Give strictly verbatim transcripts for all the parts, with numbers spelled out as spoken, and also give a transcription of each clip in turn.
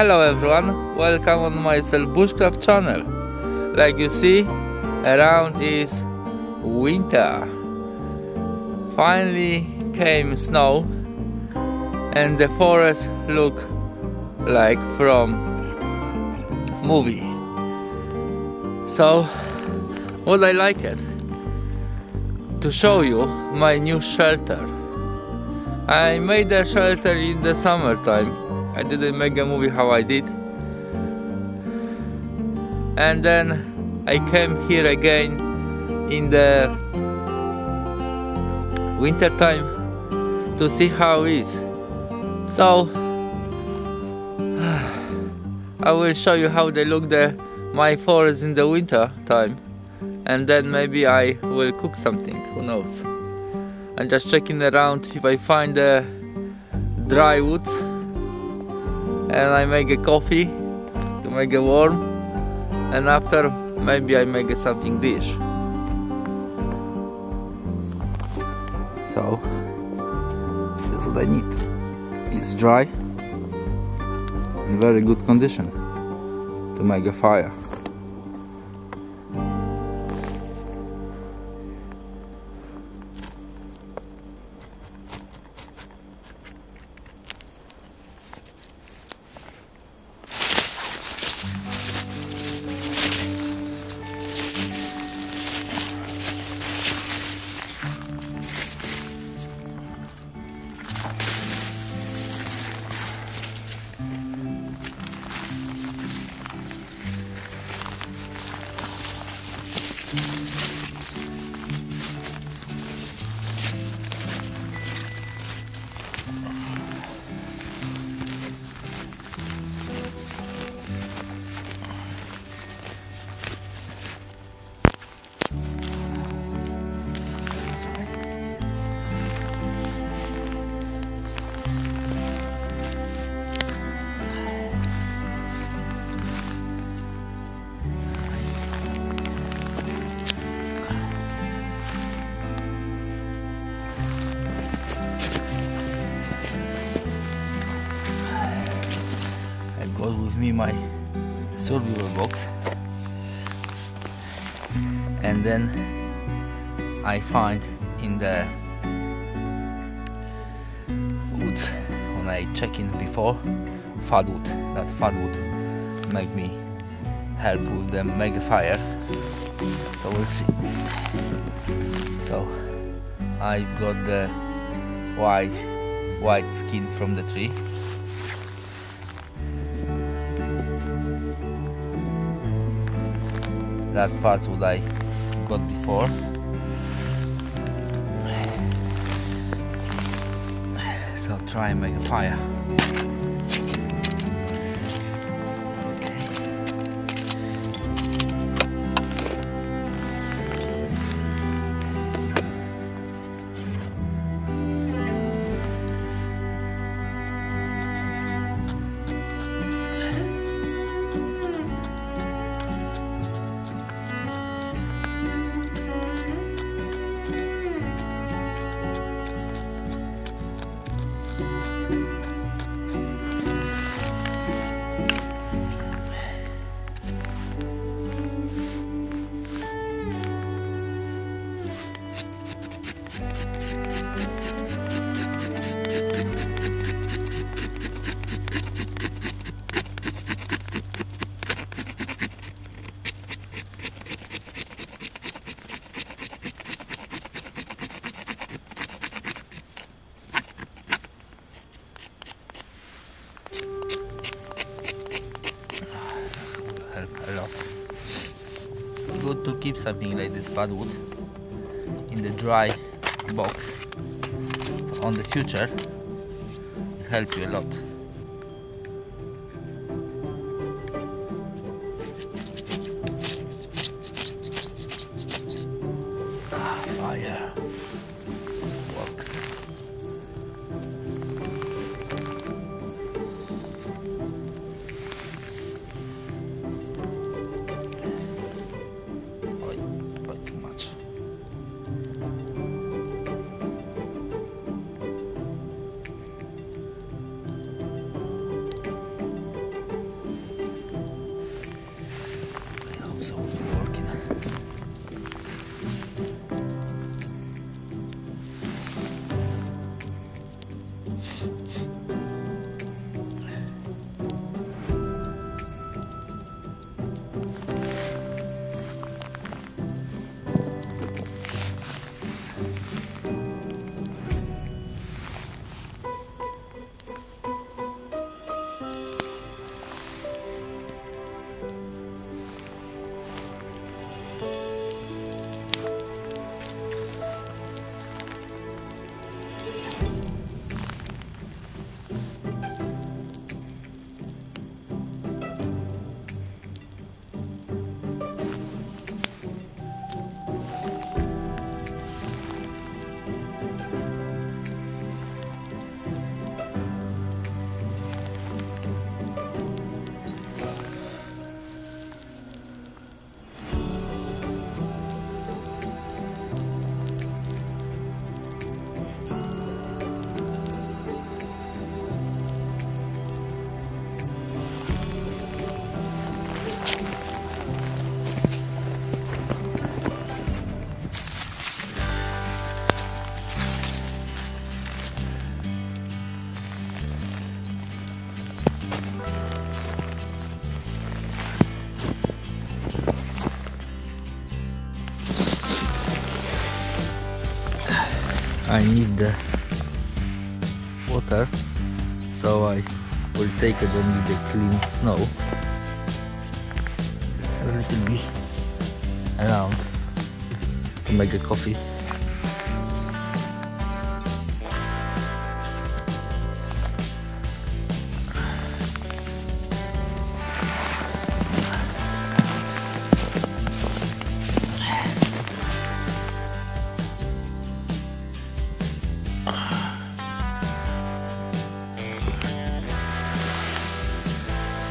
Hello everyone, welcome on my Bushcraft channel. Like you see, around is winter. Finally came snow and the forest look like from movie. So what I like it to show you my new shelter. I made a shelter in the summertime. I didn't make a movie how I did, and then I came here again in the winter time to see how it is. So I will show you how they look the my forest in the winter time, and then maybe I will cook something, who knows. I'm just checking around if I find the dry wood, and I make a coffee to make it warm, and after maybe I make a something dish. So that's what I need. It's dry in very good condition to make a fire. Me my survival box, and then I find in the woods when I check in before firewood, that firewood make me help with the mega fire, so we'll see. So I got the white white skin from the tree. That part what I got before. So try and make a fire. Good to keep something like this firewood in the dry box. So on the future, it helps you a lot. Ah, fire box. I need the water, so I will take only the clean snow, a little bit around to make a coffee.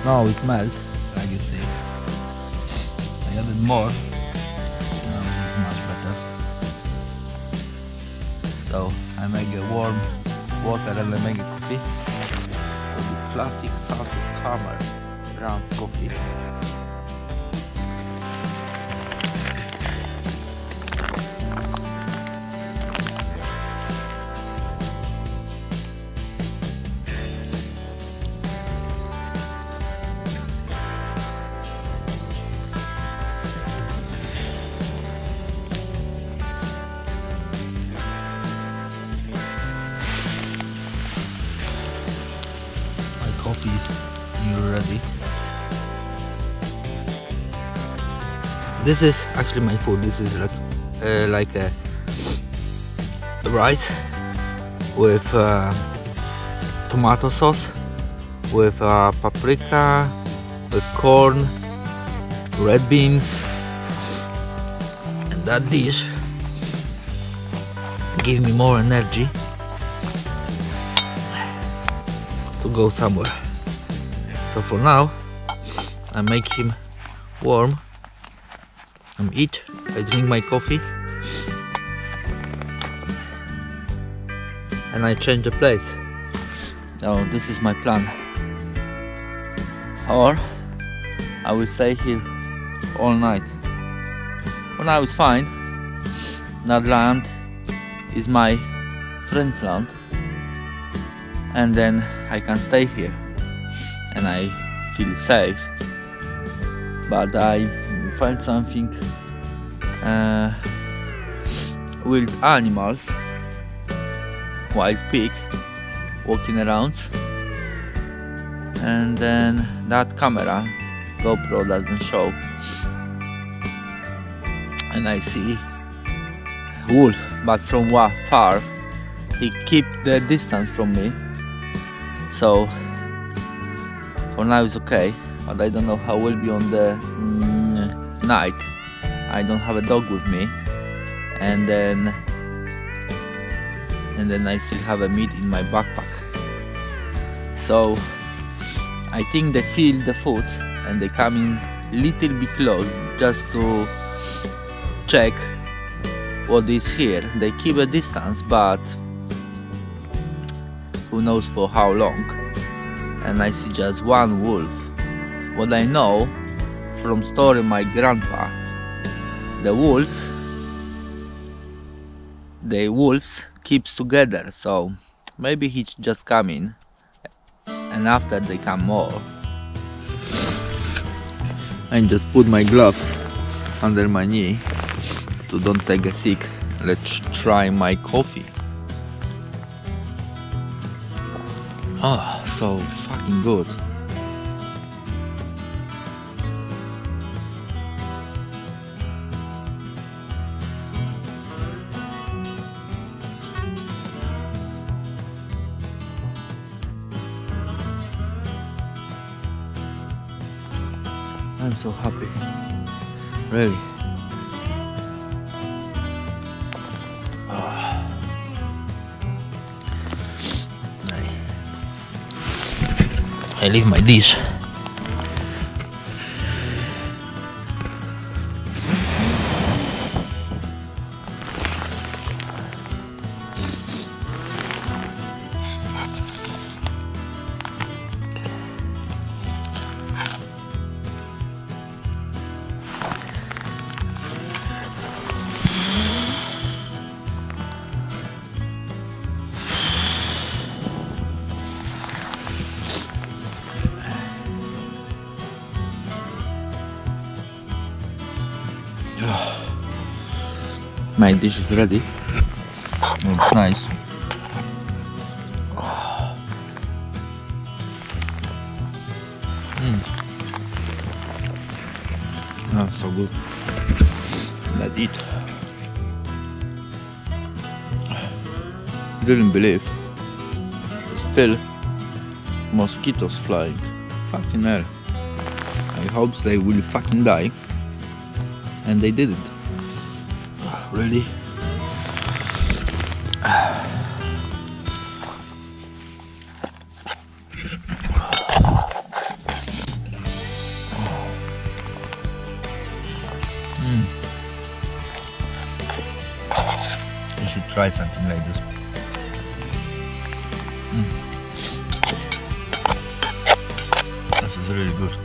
Now it melts, like you see. I added more. Now it's much better. So I make a warm water and I make a coffee. So the classic salt caramel ground coffee. You're ready. This is actually my food. This is like uh, like a rice with uh, tomato sauce, with uh, paprika, with corn, red beans, and that dish gave me more energy to go somewhere. So for now, I make him warm and eat. I drink my coffee and I change the place. So this is my plan. Or I will stay here all night. For now it's fine. That land is my friend's land, and then I can stay here. And I feel safe, but I find something uh, wild animals, wild pig walking around, and then that camera GoPro doesn't show, and I see wolf, but from far. He keep the distance from me, so for now it's okay, but I don't know how will be on the mm, night. I don't have a dog with me, and then and then I still have a meat in my backpack. So I think they feel the food and they come in little bit close just to check what is here. They keep a distance, but who knows for how long. And I see just one wolf. What I know from story my grandpa, the wolf, the wolves keeps together, so maybe he just come in, and after they come more. I just put my gloves under my knee to don't take a sick. Let's try my coffee. Oh. So fucking good. I'm so happy. Really. I leave my dish. My dish is ready. It's nice. Mm. That's so good. That's it. Didn't believe. Still, mosquitoes flying. Fucking hell. I hope they will fucking die. And they didn't. Really? Mm. You should try something like this. Mm. This is really good. That's very good.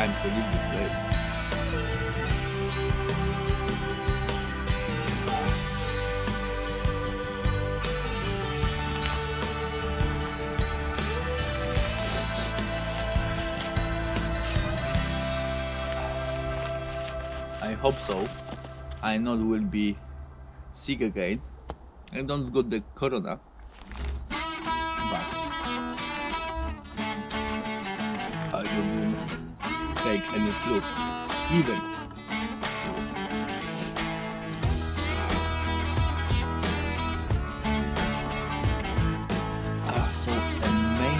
Time to leave this place. I hope so. I not will be sick again. I don't got the corona. But I don't know. Take any flu, even. Ah, so amazing.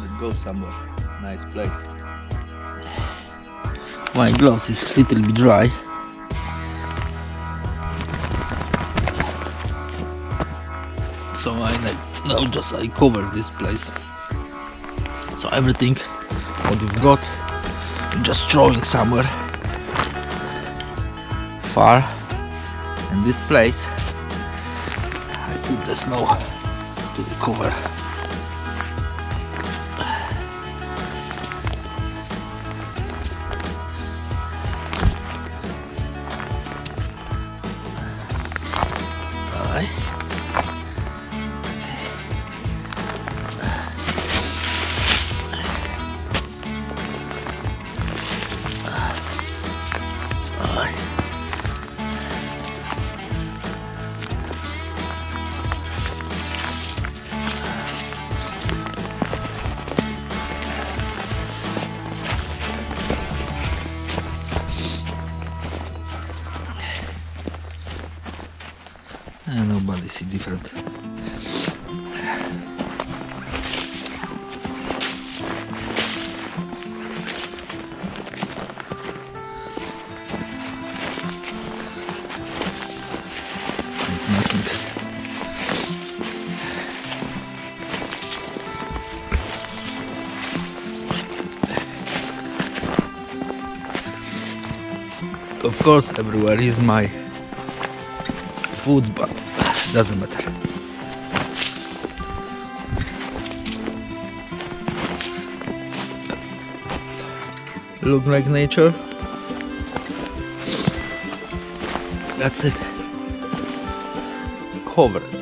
Let's go somewhere, nice place. My gloves is a little bit dry. So I now just I cover this place. So everything what you've got, you're just throwing somewhere far. And this place, I put the snow to the cover. and nobody see different. Of course, everywhere is my food, but doesn't matter. Look like nature. That's it. Covered.